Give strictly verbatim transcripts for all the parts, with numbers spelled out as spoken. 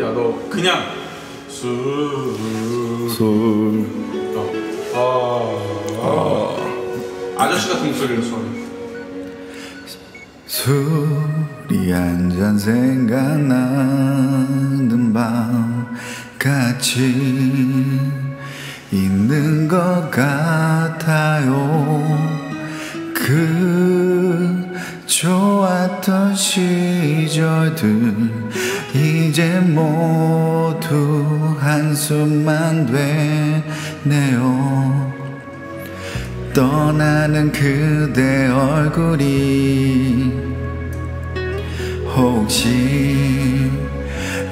야 너 그냥 술술 어. 아, 아. 아. 아저씨 같은 목소리로 소리 술이 한 잔 생각나는 밤 같이 있는 것 같아요. 그 좋았던 시절들 이제 모두 한숨만 되네요. 떠나는 그대 얼굴이 혹시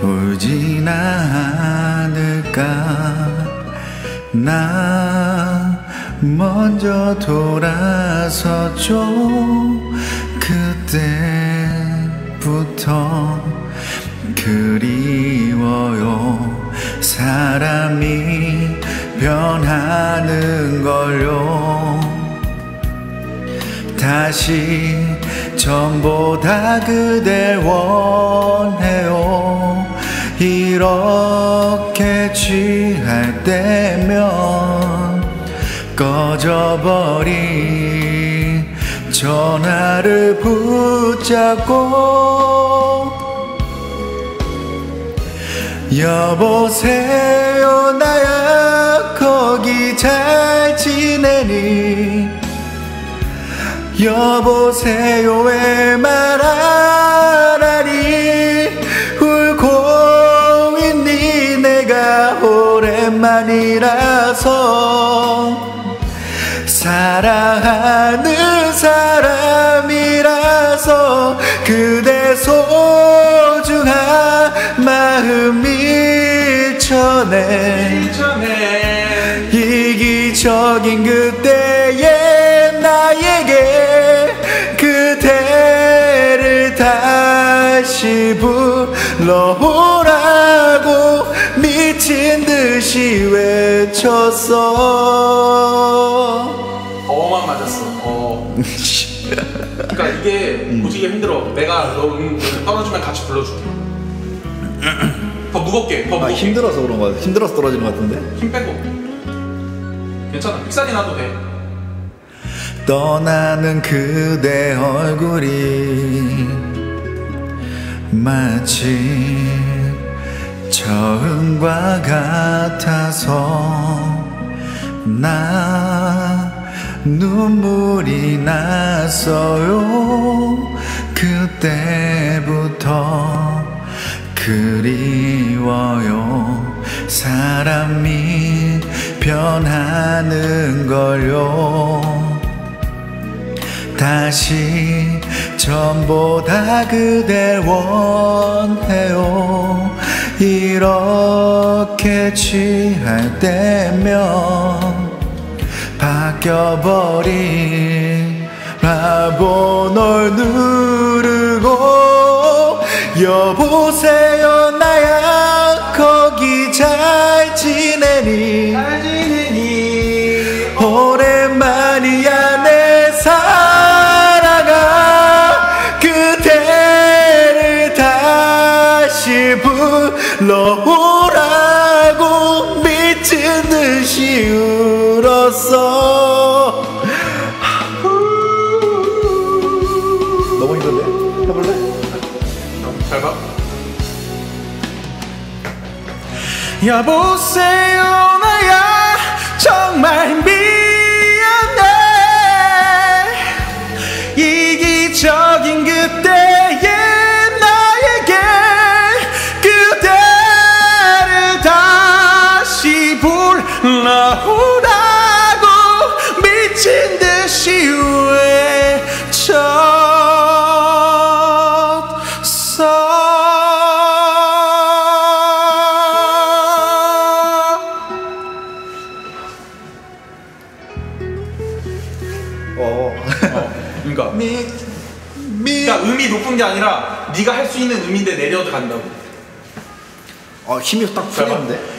울지나 않을까. 나 먼저 돌아서죠. 그때부터 그리워요. 사람이 변하는 걸요. 다시 전보다 그대 원해요. 이렇게 취할 때면 꺼져버린 전화를 붙잡고 여보세요 나야 거기 잘 지내니. 여보세요의 말 하나니 울고 있니. 내가 오랜만이라서 사랑하는 사람이라서 그대 소중한 마음이 전해 이기적인 그때의 나에게 그대를 다시 불러오라고 미친 듯이 외쳤어. 어만 맞았어. 어. 그러니까 이게 보지기 힘들어. 내가 너 떨어지면 같이 불러줄게. 더 무겁게, 더 무겁게. 아, 힘들어서 그런 거 같아. 힘들어서 떨어지는 거 같은데? 힘 빼고 괜찮아. 픽살이 나도 돼. 떠나는 그대 얼굴이 마치 처음과 같아서 나 눈물이 났어요. 그때부터 그리워요. 사람이 변하는 걸요. 다시 전보다 그댈 원해요. 이렇게 취할 때면 바뀌어버린 바보 널 누르고 여보세요 나야 거기 잘 지내니. 잘 지내니 오랜만이야 내 사랑아. 그대를 다시 불러오라고 미친 듯이 울었어. 너무 힘든데? 해볼래? 잘 봐. 여보세요 나야 정말 미안해. 이기적인 그때의 나에게 그대를 다시 불러오라고 미친 듯이 외쳐. 그러니까, 미, 미. 그러니까 음이 높은 게 아니라 네가 할 수 있는 음인데 내려도 간다고. 아 힘이 딱 풀리는데?